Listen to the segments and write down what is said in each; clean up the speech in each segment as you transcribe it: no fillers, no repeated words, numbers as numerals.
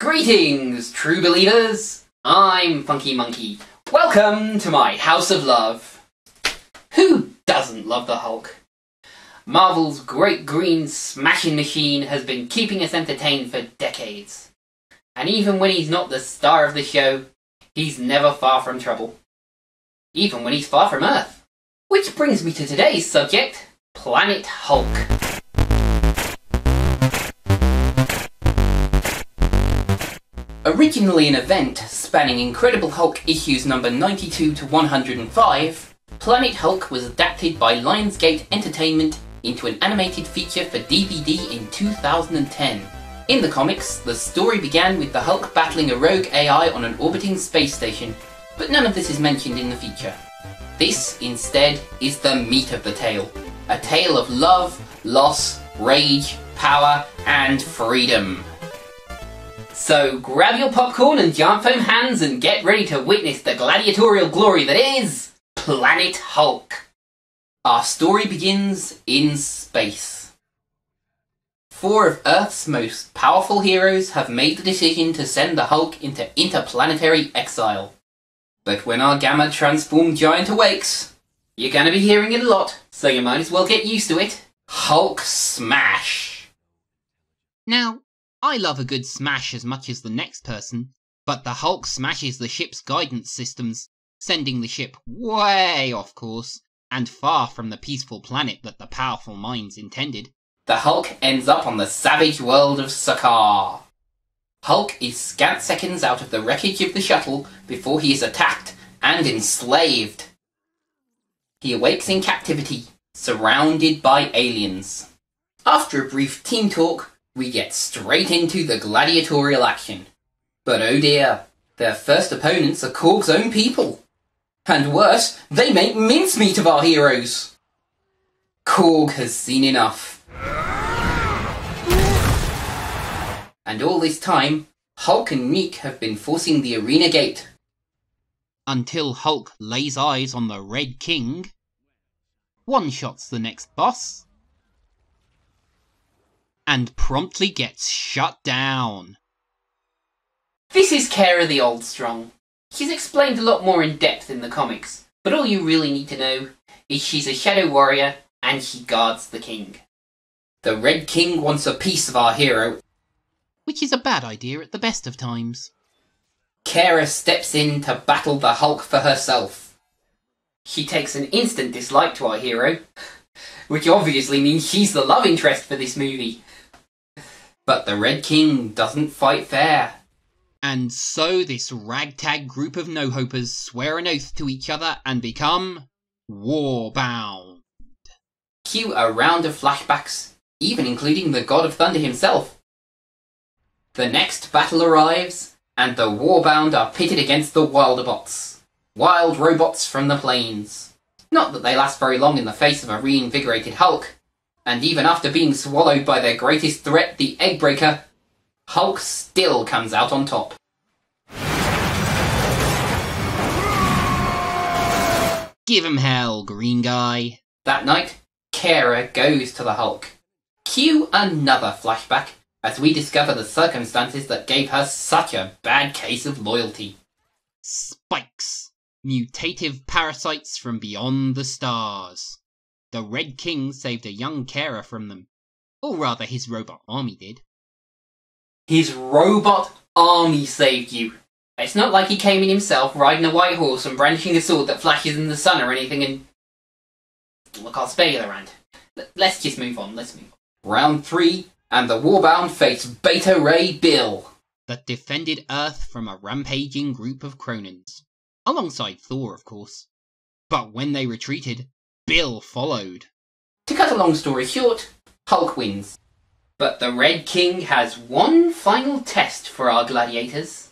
Greetings, true believers! I'm Funky Monkey. Welcome to my House of Love. Who doesn't love the Hulk? Marvel's great green smashing machine has been keeping us entertained for decades. And even when he's not the star of the show, he's never far from trouble. Even when he's far from Earth. Which brings me to today's subject, Planet Hulk. Originally an event spanning Incredible Hulk issues number 92 to 105, Planet Hulk was adapted by Lionsgate Entertainment into an animated feature for DVD in 2010. In the comics, the story began with the Hulk battling a rogue AI on an orbiting space station, but none of this is mentioned in the feature. This, instead, is the meat of the tale. A tale of love, loss, rage, power, and freedom. So grab your popcorn and giant foam hands and get ready to witness the gladiatorial glory that is Planet Hulk. Our story begins in space. Four of Earth's most powerful heroes have made the decision to send the Hulk into interplanetary exile. But when our gamma transformed giant awakes, you're going to be hearing it a lot, so you might as well get used to it. Hulk smash! Now, I love a good smash as much as the next person, but the Hulk smashes the ship's guidance systems, sending the ship way off course, and far from the peaceful planet that the powerful minds intended. The Hulk ends up on the savage world of Sakaar. Hulk is scant seconds out of the wreckage of the shuttle before he is attacked and enslaved. He awakes in captivity, surrounded by aliens. After a brief team talk, we get straight into the gladiatorial action. But oh dear, their first opponents are Korg's own people. And worse, they make mincemeat of our heroes. Korg has seen enough. And all this time, Hulk and Miek have been forcing the arena gate. Until Hulk lays eyes on the Red King, one-shots the next boss, and promptly gets shut down. This is Kara the Old Strong. She's explained a lot more in depth in the comics, but all you really need to know is she's a shadow warrior and she guards the king. The Red King wants a piece of our hero, which is a bad idea at the best of times. Kara steps in to battle the Hulk for herself. She takes an instant dislike to our hero, which obviously means she's the love interest for this movie. But the Red King doesn't fight fair. And so this ragtag group of no-hopers swear an oath to each other and become Warbound. Cue a round of flashbacks, even including the God of Thunder himself. The next battle arrives, and the Warbound are pitted against the Wildebots, wild robots from the plains. Not that they last very long in the face of a reinvigorated Hulk. And even after being swallowed by their greatest threat, the Eggbreaker, Hulk still comes out on top. Give him hell, green guy. That night, Kara goes to the Hulk. Cue another flashback as we discover the circumstances that gave her such a bad case of loyalty. Spikes. Mutative parasites from beyond the stars. The Red King saved a young Kara from them. Or rather, his robot army did. His robot army saved you. It's not like he came in himself riding a white horse and brandishing a sword that flashes in the sun or anything and... Look, I'll spare you the rant. Let's just move on, Round 3, and the Warbound face Beta Ray Bill. That defended Earth from a rampaging group of Cronins. Alongside Thor, of course. But when they retreated, Bill followed. To cut a long story short, Hulk wins. But the Red King has one final test for our gladiators.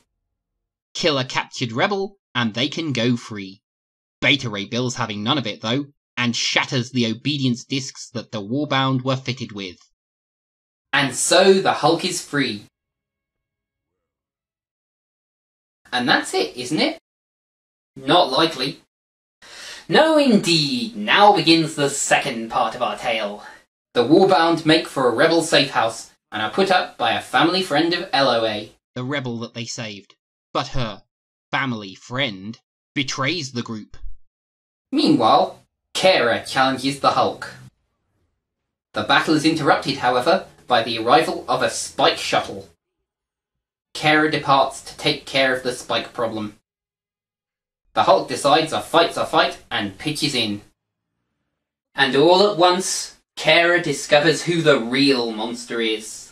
Kill a captured rebel, and they can go free. Beta Ray Bill's having none of it, though, and shatters the obedience discs that the Warbound were fitted with. And so the Hulk is free. And that's it, isn't it? Not likely. No indeed, now begins the second part of our tale. The Warbound make for a rebel safe house and are put up by a family friend of LOA. the rebel that they saved. But her family friend betrays the group. Meanwhile, Kara challenges the Hulk. The battle is interrupted, however, by the arrival of a spike shuttle. Kara departs to take care of the spike problem. The Hulk decides a fight's a fight and pitches in. And all at once, Kara discovers who the real monster is.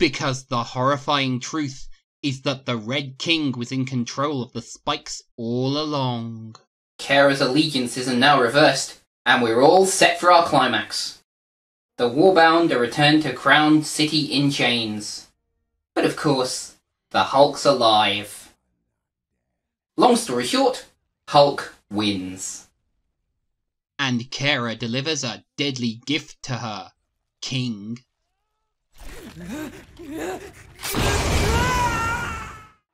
Because the horrifying truth is that the Red King was in control of the spikes all along. Kara's allegiances are now reversed, and we're all set for our climax. The Warbound are returned to Crown City in chains. But of course, the Hulk's alive. Long story short, Hulk wins. And Kara delivers a deadly gift to her king.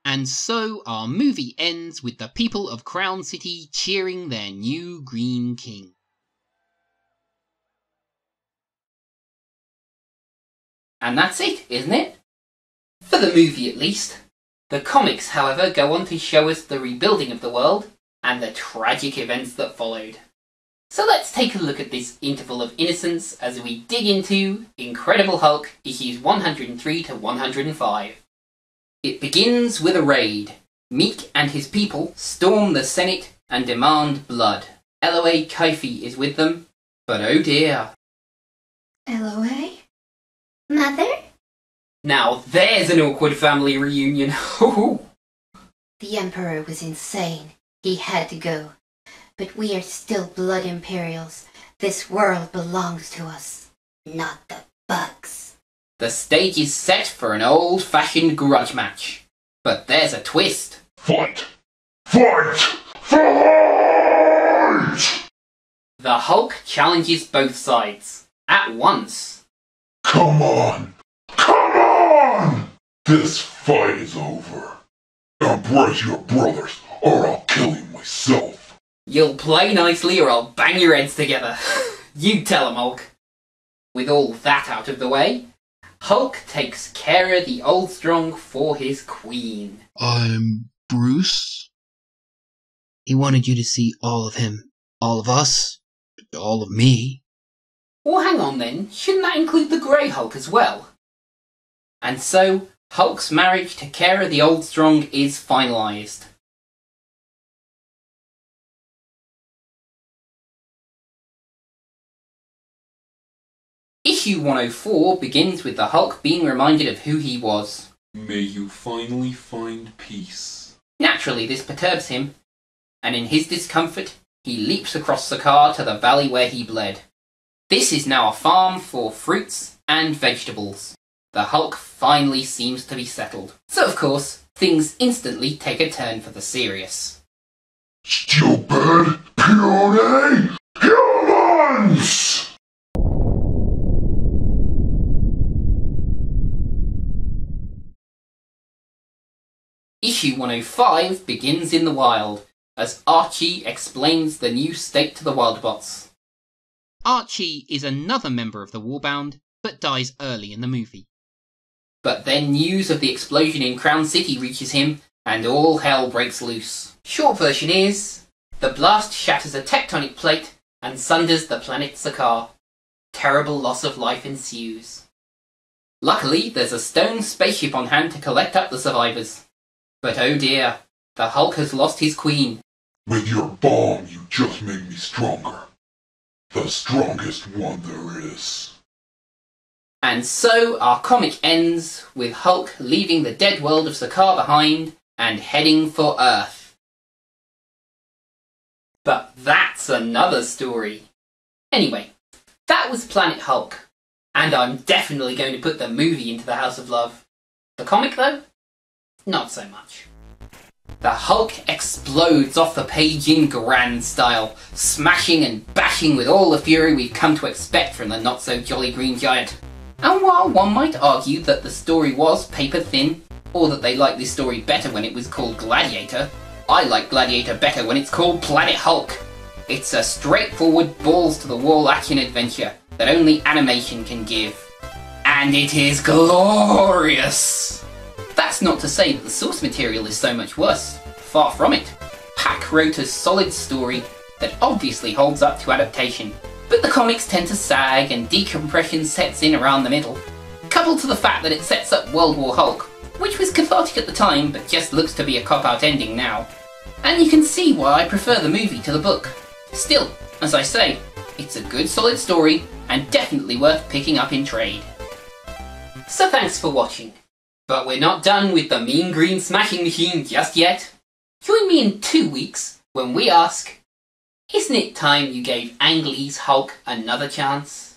And so our movie ends with the people of Crown City cheering their new Green King. And that's it, isn't it? For the movie, at least. The comics, however, go on to show us the rebuilding of the world and the tragic events that followed. So let's take a look at this interval of innocence as we dig into Incredible Hulk issues 103 to 105. It begins with a raid. Miek and his people storm the Senate and demand blood. LOA Kaifi is with them, but oh dear. LOA? Mother? Now there's an awkward family reunion. The Emperor was insane. He had to go. But we are still Blood Imperials. This world belongs to us, not the bugs. The stage is set for an old-fashioned grudge match. But there's a twist. Fight! Fight! Fight! The Hulk challenges both sides. At once. Come on! Come on! This fight is over. Embrace your brothers, or I'll kill you myself. You'll play nicely, or I'll bang your heads together. You tell 'em, Hulk. With all that out of the way, Hulk takes Kara the Old Strong for his queen. I'm Bruce. He wanted you to see all of him. All of us. All of me. Well, hang on then, shouldn't that include the Grey Hulk as well? And so, Hulk's marriage to Kara the Old Strong is finalised. Issue 104 begins with the Hulk being reminded of who he was. May you finally find peace. Naturally, this perturbs him, and in his discomfort, he leaps across Sakaar to the valley where he bled. This is now a farm for fruits and vegetables. The Hulk finally seems to be settled. So of course, things instantly take a turn for the serious. Stupid puny humans! Issue 105 begins in the wild, as Archie explains the new state to the Wildebots. Archie is another member of the Warbound, but dies early in the movie. But then news of the explosion in Crown City reaches him, and all hell breaks loose. Short version is, the blast shatters a tectonic plate and sunders the planet Sakaar. Terrible loss of life ensues. Luckily, there's a stone spaceship on hand to collect up the survivors. But oh dear, the Hulk has lost his queen. With your bomb, you just made me stronger. The strongest one there is. And so our comic ends with Hulk leaving the dead world of Sakaar behind and heading for Earth. But that's another story. Anyway, that was Planet Hulk. And I'm definitely going to put the movie into the House of Love. The comic though? Not so much. The Hulk explodes off the page in grand style, smashing and bashing with all the fury we've come to expect from the not-so-jolly green giant. And while one might argue that the story was paper-thin, or that they liked this story better when it was called Gladiator, I like Gladiator better when it's called Planet Hulk. It's a straightforward balls-to-the-wall action adventure that only animation can give. And it is glorious! That's not to say that the source material is so much worse. Far from it. Pak wrote a solid story that obviously holds up to adaptation, but the comics tend to sag and decompression sets in around the middle, coupled to the fact that it sets up World War Hulk, which was cathartic at the time but just looks to be a cop-out ending now. And you can see why I prefer the movie to the book. Still, as I say, it's a good solid story and definitely worth picking up in trade. So thanks for watching. But we're not done with the mean green smashing machine just yet. Join me in 2 weeks when we ask, isn't it time you gave Ang Lee's Hulk another chance?